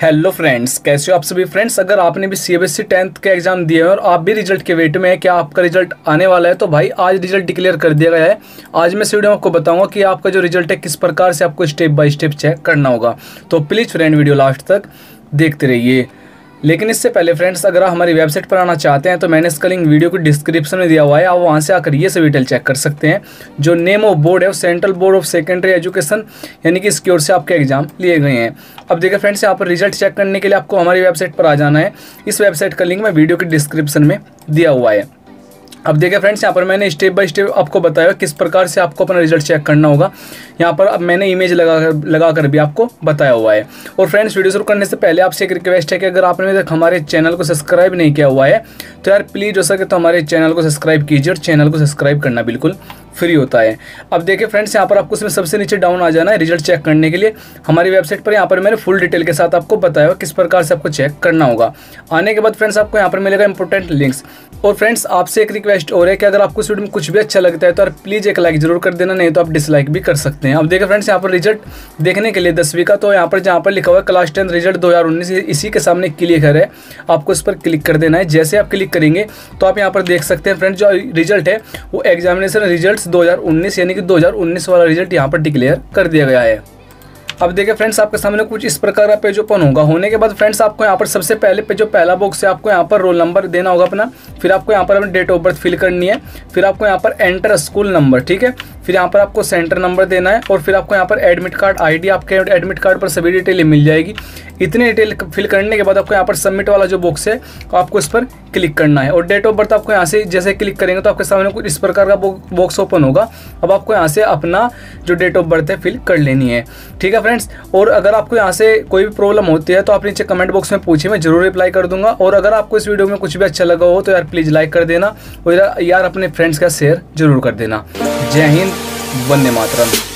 Hello friends, कैसे हो आप सभी फ्रेंड्स। अगर आपने भी सीबीएसई 10th के एग्जाम दिए हैं और आप भी रिजल्ट के वेट में है कि आपका रिजल्ट आने वाला है, तो भाई आज रिजल्ट डिक्लेयर कर दिया गया है। आज मैं इस वीडियो में आपको बताऊंगा कि आपका जो रिजल्ट है किस प्रकार से आपको स्टेप बाय स्टेप चेक करना होगा। तो प्लीज़ फ्रेंड वीडियो लास्ट तक देखते रहिए। लेकिन इससे पहले फ्रेंड्स, अगर आप हमारी वेबसाइट पर आना चाहते हैं तो मैंने इसका लिंक वीडियो को डिस्क्रिप्शन में दिया हुआ है, आप वहां से आकर ये सभी डिटेल चेक कर सकते हैं। जो नेम ऑफ बोर्ड है वो central board of secondary education, यानी कि इसकी ओर से आपके एग्जाम लिए गए हैं। अब देखिए फ्रेंड्स, यहाँ पर रिजल्ट चेक करने के लिए आपको हमारी वेबसाइट पर आ जाना है। इस वेबसाइट का लिंक मैं वीडियो के डिस्क्रिप्शन में दिया हुआ है। अब देखिए फ्रेंड्स, यहाँ पर मैंने स्टेप बाय स्टेप आपको बताया किस प्रकार से आपको अपना रिजल्ट चेक करना होगा। यहाँ पर अब मैंने इमेज लगा कर भी आपको बताया हुआ है। और फ्रेंड्स, वीडियो शुरू करने से पहले आपसे एक रिक्वेस्ट है कि अगर आपने अभी तक हमारे चैनल को सब्सक्राइब नहीं किया हुआ है तो यार प्लीज़ हो सके तो हमारे चैनल को सब्सक्राइब कीजिए। और चैनल को सब्सक्राइब करना बिल्कुल फ्री होता है। अब देखिए फ्रेंड्स, यहाँ पर आपको इसमें सबसे नीचे डाउन आ जाना है रिजल्ट चेक करने के लिए। हमारी वेबसाइट पर यहाँ पर मैंने फुल डिटेल के साथ आपको बताया किस प्रकार से आपको चेक करना होगा। आने के बाद फ्रेंड्स आपको यहाँ पर मिलेगा इंपॉर्टेंट लिंक्स। और फ्रेंड्स, आपसे एक रिक्वेस्ट हो रहा है कि अगर आपको इस वीडियो में कुछ भी अच्छा लगता है तो यार प्लीज़ एक लाइक जरूर कर देना, नहीं तो आप डिसलाइक भी कर सकते हैं। अब देखिए फ्रेंड्स, यहाँ पर रिजल्ट देखने के लिए 10वीं का, तो यहाँ पर जहाँ पर लिखा हुआ है क्लास 10 रिजल्ट 2019, इसी के सामने क्लिक है, आपको इस पर क्लिक कर देना है। जैसे आप क्लिक करेंगे तो आप यहाँ पर देख सकते हैं फ्रेंड्स, जो रिजल्ट है वो एग्जामिनेशन रिजल्ट 2019, यानी कि 2019 वाला रिजल्ट यहाँ पर डिक्लेयर कर दिया गया है। अब देखिए फ्रेंड्स, आपके सामने कुछ इस प्रकार का पेज ओपन होगा। होने के बाद फ्रेंड्स आपको यहाँ पर सबसे पहले पे जो पहला बॉक्स है, आपको यहाँ पर रोल नंबर देना होगा अपना। फिर आपको यहाँ पर अपनी डेट ऑफ बर्थ फिल करनी है। फिर आपको यहाँ पर एंटर स्कूल नंबर, ठीक है। फिर यहाँ पर आपको सेंटर नंबर देना है। और फिर आपको यहाँ पर एडमिट कार्ड आईडी, आपके एडमिट कार्ड पर सभी डिटेलें मिल जाएगी। इतनी डिटेल फिल करने के बाद आपको यहाँ पर सबमिट वाला जो बॉक्स है आपको इस पर क्लिक करना है। और डेट ऑफ बर्थ आपको यहाँ से जैसे क्लिक करेंगे तो आपके सामने कुछ इस प्रकार का बॉक्स ओपन होगा। अब आपको यहाँ से अपना जो डेट ऑफ बर्थ है फिल कर लेनी है, ठीक है फ्रेंड्स। और अगर आपको यहाँ से कोई भी प्रॉब्लम होती है तो आप नीचे कमेंट बॉक्स में पूछिए, मैं जरूर रिप्लाई कर दूंगा। और अगर आपको इस वीडियो में कुछ भी अच्छा लगा हो तो यार प्लीज़ लाइक कर देना और यार अपने फ्रेंड्स का शेयर जरूर कर देना। जय हिंद, वंदे मातरम।